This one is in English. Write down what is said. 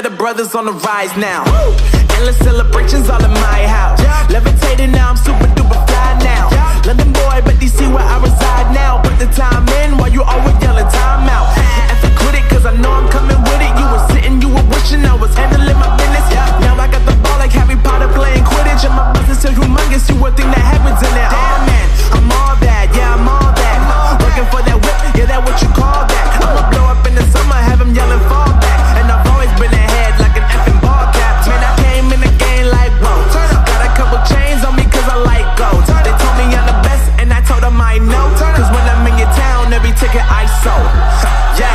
that the brothers on the rise now. Woo! Endless celebrations all in my house. Yeah. Levitating now, I'm super duper fly now. Yeah. London boy, but DC where I reside now. Put the time in while you always yelling time out. And if I quit it, cause I know I'm coming with it. You were sitting, you were wishing I was handling my business. Yeah. Now I got the ball like Harry Potter playing Quidditch. And my business is humongous, you would think that happens in there. Oh man, I'm all that, yeah, I'm all that. Looking for that whip, yeah, that what you call that. I'ma blow up in the summer, have him yelling fall back. And I've always been ahead like an effing ball cap. Man, I came in the game like, whoa. Got a couple chains on me cause I like gold. They told me I'm the best and I told them I know. Cause when I'm in your town, every ticket I sold. Yeah,